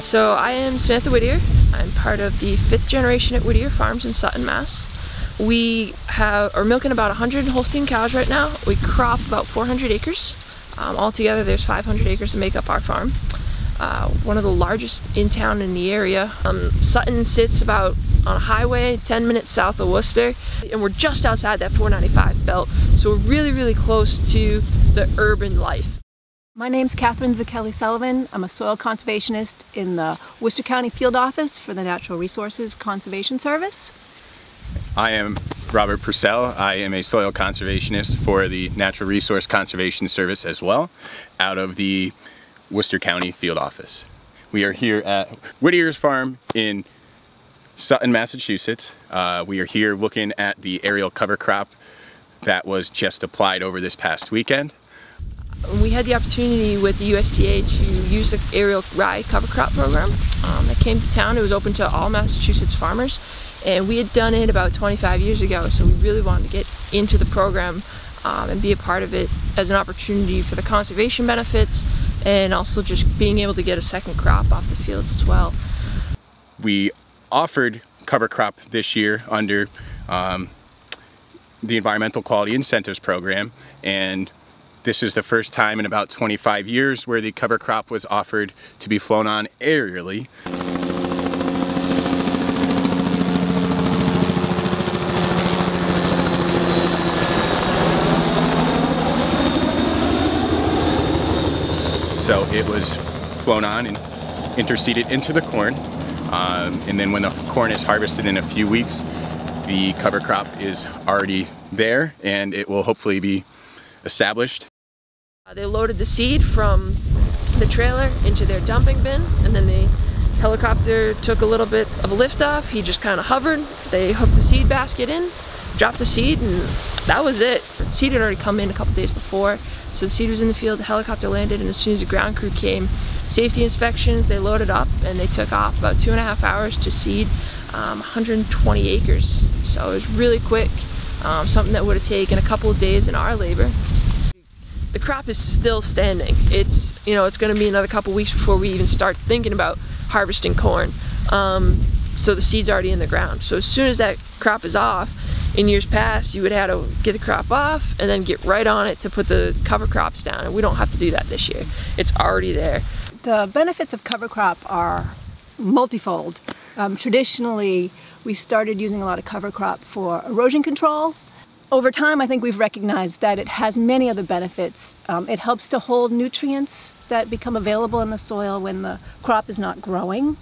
So I am Samantha Whittier. I'm part of the fifth generation at Whittier Farms in Sutton, Mass. We are milking about 100 Holstein cows right now. We crop about 400 acres. Altogether there's 500 acres that make up our farm. One of the largest in town in the area. Sutton sits about on a highway 10 minutes south of Worcester, and we're just outside that 495 belt, so we're really, really close to the urban life. My name's Catherine Zakeli Sullivan. I'm a soil conservationist in the Worcester County Field Office for the Natural Resources Conservation Service. I am Robert Purcell. I am a soil conservationist for the Natural Resource Conservation Service as well, out of the Worcester County Field Office. We are here at Whittier's Farm in Sutton, Massachusetts. We are here looking at the aerial cover crop that was just applied over this past weekend. We had the opportunity with the USDA to use the aerial rye cover crop program that came to town. It was open to all Massachusetts farmers, and we had done it about 25 years ago, so we really wanted to get into the program and be a part of it as an opportunity for the conservation benefits and also just being able to get a second crop off the fields as well. We offered cover crop this year under the Environmental Quality Incentives Program, and this is the first time in about 25 years where the cover crop was offered to be flown on aerially. So it was flown on and interseeded into the corn. And then when the corn is harvested in a few weeks, the cover crop is already there and it will hopefully be established. They loaded the seed from the trailer into their dumping bin, and then the helicopter took a little bit of a lift off. He just kind of hovered. They hooked the seed basket in, dropped the seed, and that was it. The seed had already come in a couple days before, so the seed was in the field, the helicopter landed, and as soon as the ground crew came, safety inspections, they loaded up and they took off. About 2.5 hours to seed 120 acres. So it was really quick, something that would have taken a couple of days in our labor. The crop is still standing. It's, you know, it's going to be another couple weeks before we even start thinking about harvesting corn. So the seed's already in the ground. So as soon as that crop is off, in years past, you would have to get the crop off and then get right on it to put the cover crops down. And we don't have to do that this year. It's already there. The benefits of cover crop are multifold. Traditionally, we started using a lot of cover crop for erosion control. Over time, I think we've recognized that it has many other benefits. It helps to hold nutrients that become available in the soil when the crop is not growing.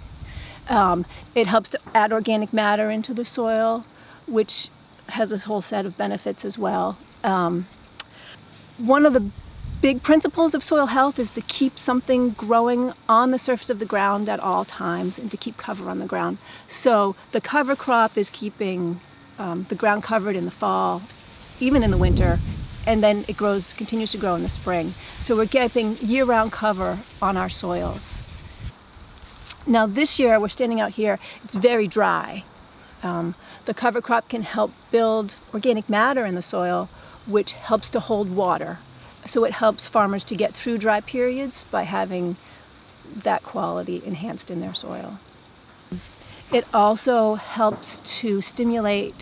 It helps to add organic matter into the soil, which has a whole set of benefits as well. One of the big principles of soil health is to keep something growing on the surface of the ground at all times and to keep cover on the ground. So the cover crop is keeping the ground covered in the fall, even in the winter, and then it grows, continues to grow in the spring. So we're getting year-round cover on our soils. Now this year, we're standing out here, it's very dry. The cover crop can help build organic matter in the soil, which helps to hold water. So it helps farmers to get through dry periods by having that quality enhanced in their soil. It also helps to stimulate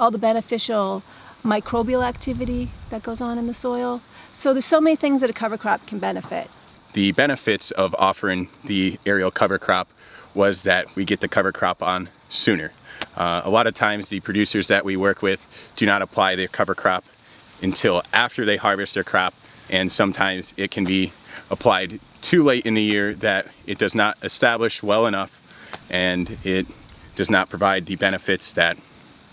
all the beneficial microbial activity that goes on in the soil. So there's so many things that a cover crop can benefit. The benefits of offering the aerial cover crop was that we get the cover crop on sooner. A lot of times the producers that we work with do not apply their cover crop until after they harvest their crop, and sometimes it can be applied too late in the year that it does not establish well enough and it does not provide the benefits that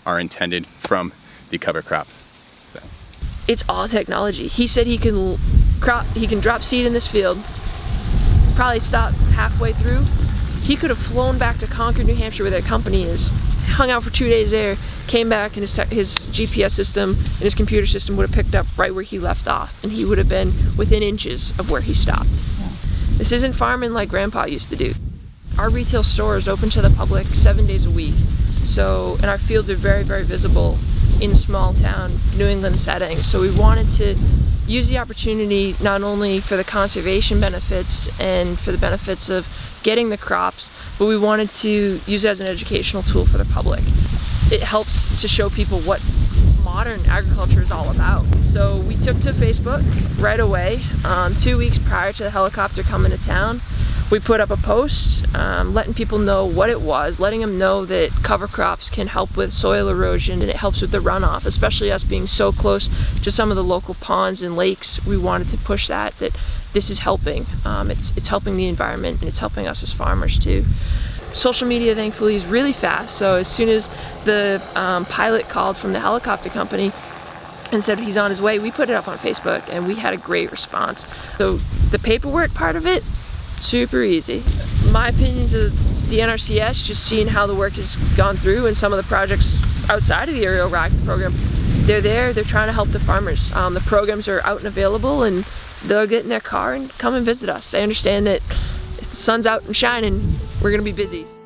are intended from the cover crop. So. It's all technology. He said he can drop seed in this field, probably stop halfway through. He could have flown back to Concord, New Hampshire, where their company is, hung out for 2 days there, came back, and his GPS system and his computer system would have picked up right where he left off, and he would have been within inches of where he stopped. Yeah. This isn't farming like Grandpa used to do. Our retail store is open to the public 7 days a week, so, and our fields are very, very visible in small town New England settings, so we wanted to use the opportunity not only for the conservation benefits and for the benefits of getting the crops, but we wanted to use it as an educational tool for the public. It helps to show people what modern agriculture is all about. So we took to Facebook right away. 2 weeks prior to the helicopter coming to town, we put up a post letting people know what it was, letting them know that cover crops can help with soil erosion and it helps with the runoff, especially us being so close to some of the local ponds and lakes. We wanted to push that this is helping. It's helping the environment and it's helping us as farmers too. Social media, thankfully, is really fast, so as soon as the pilot called from the helicopter company and said he's on his way, we put it up on Facebook, and we had a great response. So the paperwork part of it, super easy. My opinions of the NRCS, just seeing how the work has gone through and some of the projects outside of the aerial rock program, they're there, they're trying to help the farmers. The programs are out and available, and they'll get in their car and come and visit us. They understand that if the sun's out and shining, we're gonna be busy.